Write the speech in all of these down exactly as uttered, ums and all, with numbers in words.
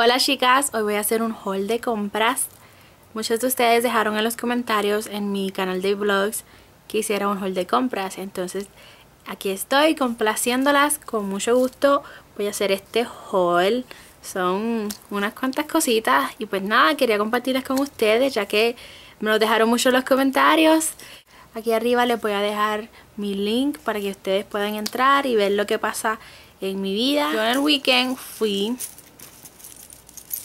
Hola chicas, hoy voy a hacer un haul de compras. Muchos de ustedes dejaron en los comentarios en mi canal de vlogs que hiciera un haul de compras. Entonces aquí estoy complaciéndolas con mucho gusto. Voy a hacer este haul. Son unas cuantas cositas y pues nada, quería compartirlas con ustedes ya que me lo dejaron mucho en los comentarios. Aquí arriba les voy a dejar mi link para que ustedes puedan entrar y ver lo que pasa en mi vida. Yo en el weekend fui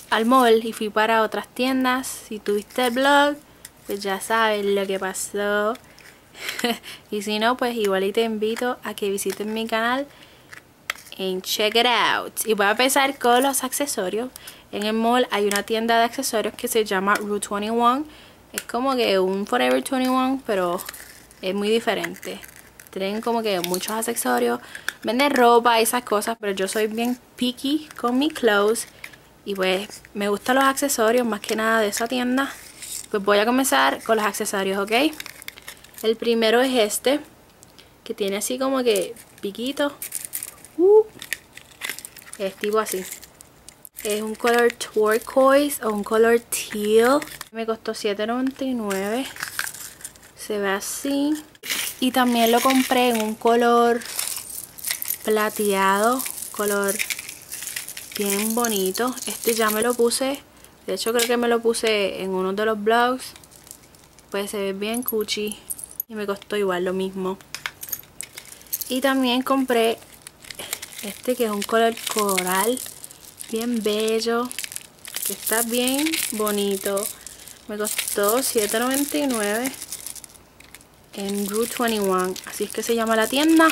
al mall y fui para otras tiendas. Si tuviste el vlog, pues ya sabes lo que pasó. Y si no, pues igual y te invito a que visites mi canal en check it out. Y voy a empezar con los accesorios. En el mall hay una tienda de accesorios que se llama Rue veintiuno. Es como que un Forever veintiuno, pero es muy diferente. Tienen como que muchos accesorios, venden ropa y esas cosas, pero yo soy bien picky con mis clothes. Y pues me gustan los accesorios más que nada de esa tienda. Pues voy a comenzar con los accesorios, ¿ok? El primero es este, que tiene así como que piquito. Uh, es tipo así. Es un color turquoise o un color teal. Me costó siete noventa y nueve. Se ve así. Y también lo compré en un color plateado. Color bien bonito. Este ya me lo puse, de hecho creo que me lo puse en uno de los vlogs. Pues se ve bien cuchi y me costó igual lo mismo. Y también compré este que es un color coral, bien bello, que está bien bonito. Me costó siete noventa y nueve en Rue veintiuno, así es que se llama la tienda.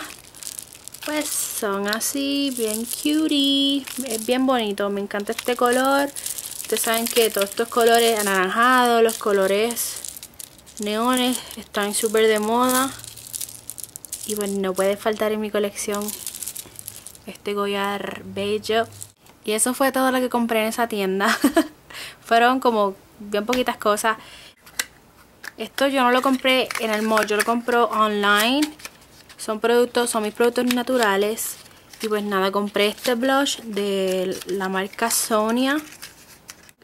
Pues son así, bien cutie, es bien bonito, me encanta este color. Ustedes saben que todos estos colores anaranjados, los colores neones están súper de moda. Y bueno, no puede faltar en mi colección este Goyard bello. Y eso fue todo lo que compré en esa tienda. Fueron como bien poquitas cosas. Esto yo no lo compré en el mall, yo lo compré online. Son productos, son mis productos naturales. Y pues nada, compré este blush de la marca Sonia.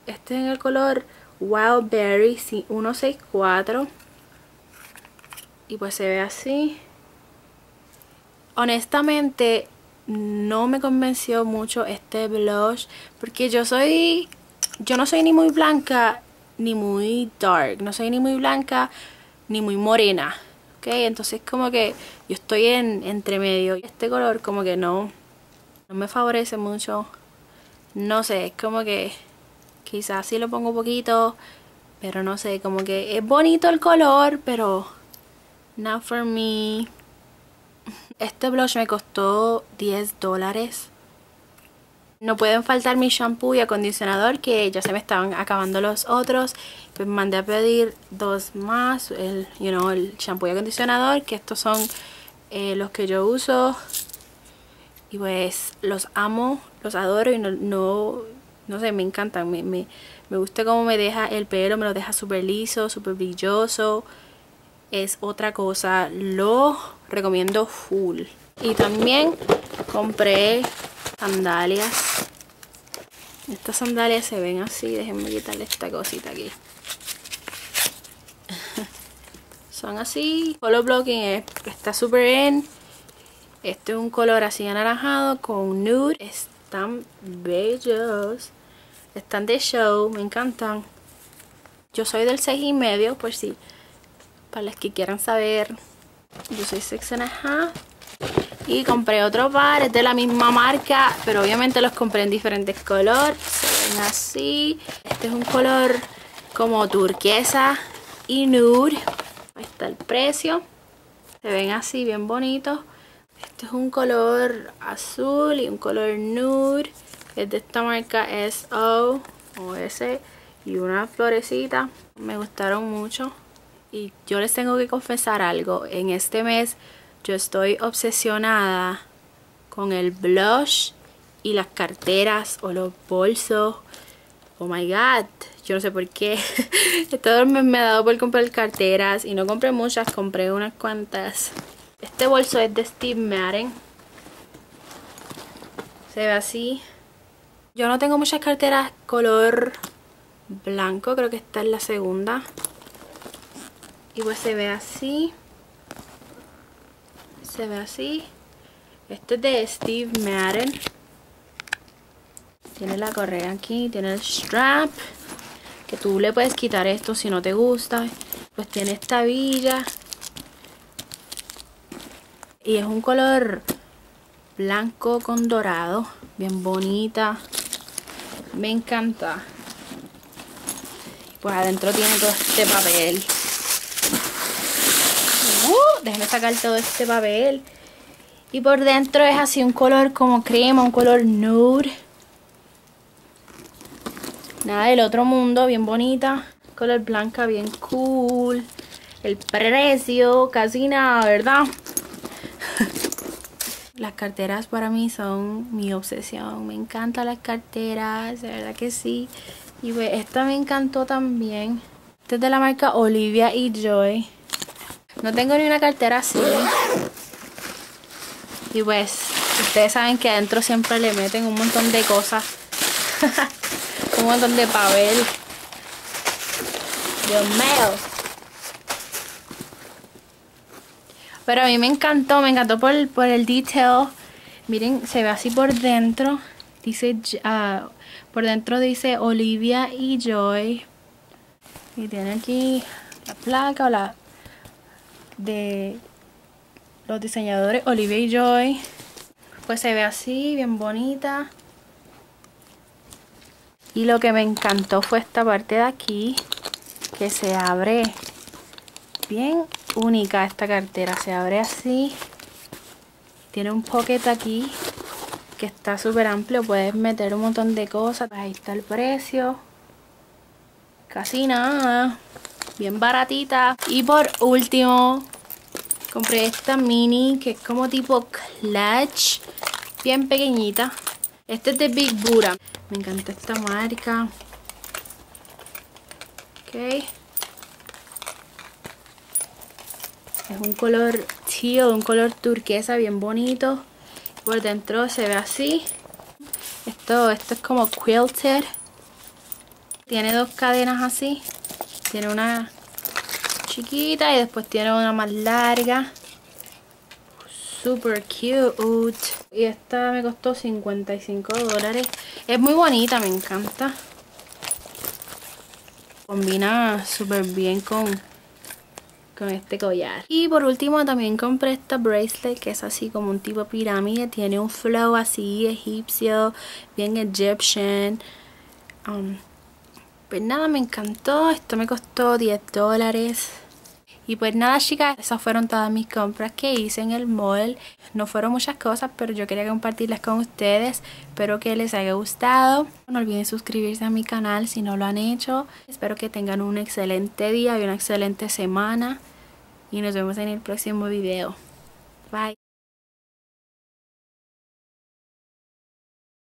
Este es en el color Wild Berry uno sesenta y cuatro. Y pues se ve así. Honestamente, no me convenció mucho este blush. Porque yo soy... Yo no soy ni muy blanca ni muy dark. No soy ni muy blanca ni muy morena. Entonces como que yo estoy en entre medio. Este color como que no, no me favorece mucho. No sé, es como que quizás sí lo pongo un poquito, pero no sé, como que es bonito el color, pero not for me. Este blush me costó diez dólares. No pueden faltar mi shampoo y acondicionador, que ya se me estaban acabando los otros. Pues mandé a pedir dos más, el, you know, el shampoo y acondicionador, que estos son eh, los que yo uso. Y pues los amo, los adoro y no, no, no sé, me encantan. Me, me, me gusta cómo me deja el pelo, me lo deja súper liso, súper brilloso. Es otra cosa, lo recomiendo full. Y también compré sandalias. Estas sandalias se ven así. Déjenme quitarle esta cosita aquí. Son así. Color blocking es, está súper bien. Este es un color así anaranjado con nude. Están bellos. Están de show. Me encantan. Yo soy del seis y medio, por si, para las que quieran saber. Yo soy six and a half. Y compré otro par, es de la misma marca, pero obviamente los compré en diferentes colores. Se ven así. Este es un color como turquesa y nude. Ahí está el precio. Se ven así, bien bonitos. Este es un color azul y un color nude. Es de esta marca S O o S. Y una florecita. Me gustaron mucho. Y yo les tengo que confesar algo. En este mes yo estoy obsesionada con el blush y las carteras o los bolsos. Oh my god, yo no sé por qué. Todo me, me ha dado por comprar carteras y no compré muchas, compré unas cuantas. Este bolso es de Steve Madden. Se ve así. Yo no tengo muchas carteras color blanco, creo que esta es la segunda. Y pues se ve así. Se ve así. Este es de Steve Madden. Tiene la correa aquí, tiene el strap, que tú le puedes quitar esto si no te gusta. Pues tiene esta villa. Y es un color blanco con dorado, bien bonita. Me encanta. Pues adentro tiene todo este papel. Uh, déjenme sacar todo este papel. Y por dentro es así un color como crema, un color nude. Nada del otro mundo, bien bonita. Color blanca, bien cool. El precio, casi nada, ¿verdad? Las carteras para mí son mi obsesión. Me encantan las carteras, de verdad que sí. Y pues esta me encantó también. Esta es de la marca Olivia y Joy. No tengo ni una cartera así. Y pues ustedes saben que adentro siempre le meten un montón de cosas. Un montón de papel. Dios mío. Pero a mí me encantó, me encantó por el, por el detail. Miren, se ve así por dentro. Dice, uh, por dentro dice Olivia y Joy. Y tiene aquí la placa o la de los diseñadores Olivia y Joy. Pues se ve así, bien bonita. Y lo que me encantó fue esta parte de aquí, que se abre bien única esta cartera. Se abre así. Tiene un pocket aquí que está súper amplio. Puedes meter un montón de cosas. Ahí está el precio. Casi nada. Bien baratita. Y por último, compré esta mini que es como tipo clutch. Bien pequeñita. Este es de Big Buddha. Me encanta esta marca. Ok. Es un color teal, un color turquesa bien bonito. Por dentro se ve así. Esto, esto es como quilted. Tiene dos cadenas así. Tiene una chiquita y después tiene una más larga. Super cute. Y esta me costó cincuenta y cinco dólares. Es muy bonita, me encanta. Combina súper bien con... con este collar. Y por último también compré esta bracelet que es así como un tipo pirámide. Tiene un flow así egipcio, bien Egyptian. Um, pues nada, me encantó. Esto me costó diez dólares. Y pues nada, chicas, esas fueron todas mis compras que hice en el mall. No fueron muchas cosas, pero yo quería compartirlas con ustedes. Espero que les haya gustado. No olviden suscribirse a mi canal si no lo han hecho. Espero que tengan un excelente día y una excelente semana. Y nos vemos en el próximo video. Bye.